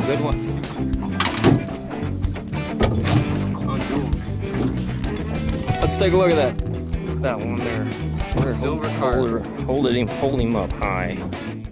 couple good ones. Let's take a look at that. That one there. Silver carp. Hold him up high.